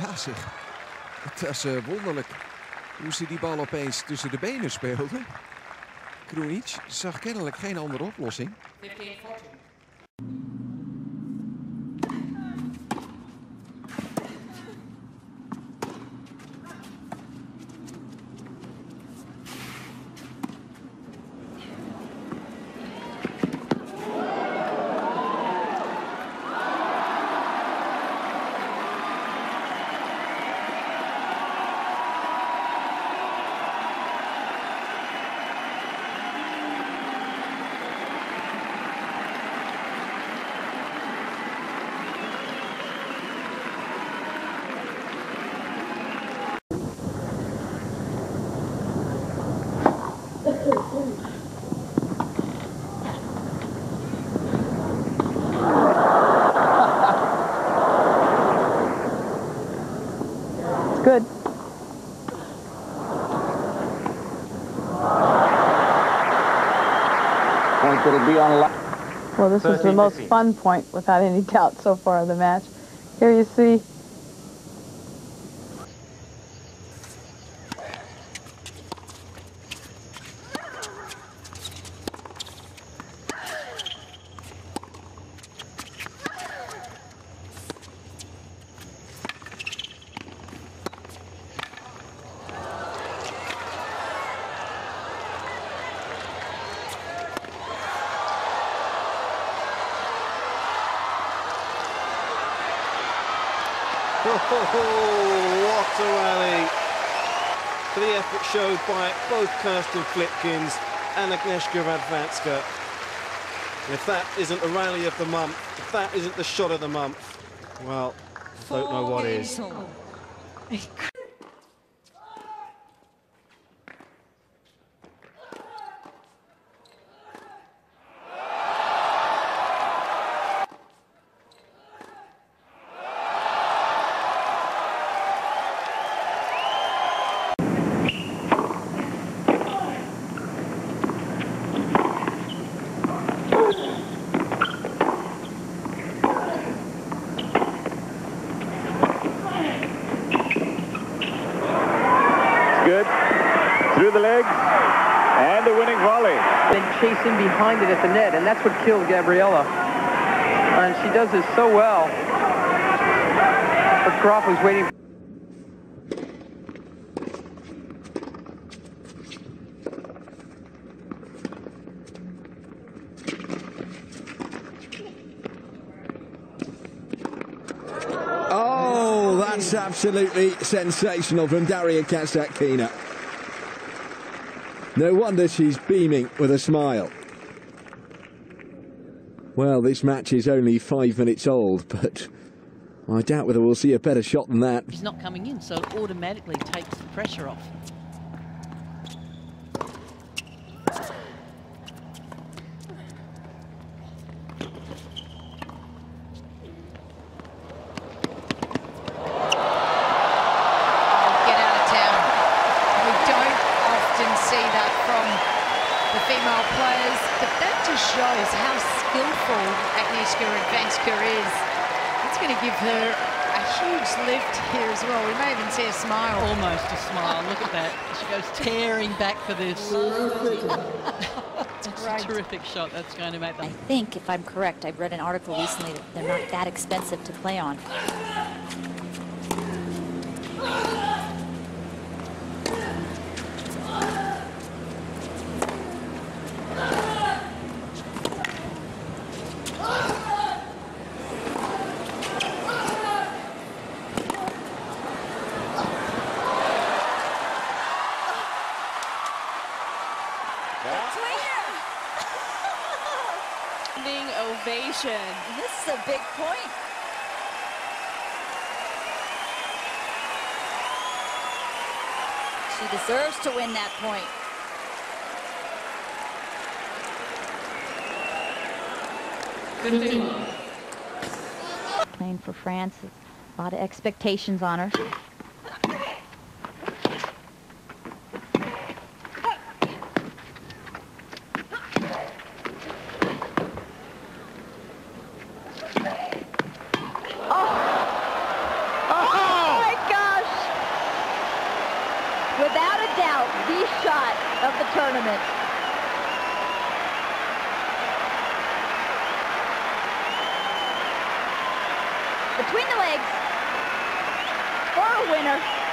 Ja zeg, het was wonderlijk hoe ze die bal opeens tussen de benen speelde. Krunic zag kennelijk geen andere oplossing. 15-14. Good. Point that'll be on. Well, this was the most fun point, without any doubt, so far of the match. Here you see. Oh, what a rally. For the effort showed by both Kirsten Flipkins and Agnieszka Radwanska. And if that isn't the rally of the month, if that isn't the shot of the month, well, I don't know what is. Through the legs, and the winning volley. Then chase in behind it at the net, and that's what killed Gabriella. And she does this so well. But Croft was waiting. Oh, that's absolutely sensational from Daria Kacakina. No wonder she's beaming with a smile. Well, this match is only 5 minutes old, but I doubt whether we'll see a better shot than that. He's not coming in, so it automatically takes the pressure off. Female players, but that just shows how skillful Agnieszka Radwanska is. It's going to give her a huge lift here as well. We may even see a smile. Almost a smile. Look at that. She goes tearing back for this. That's a terrific shot. That's going to make them. I think, if I'm correct, I've read an article recently that they're not that expensive to play on. Ovation. This is a big point. She deserves to win that point. Playing for France, a lot of expectations on her. Oh, tournament. Between the legs for a winner.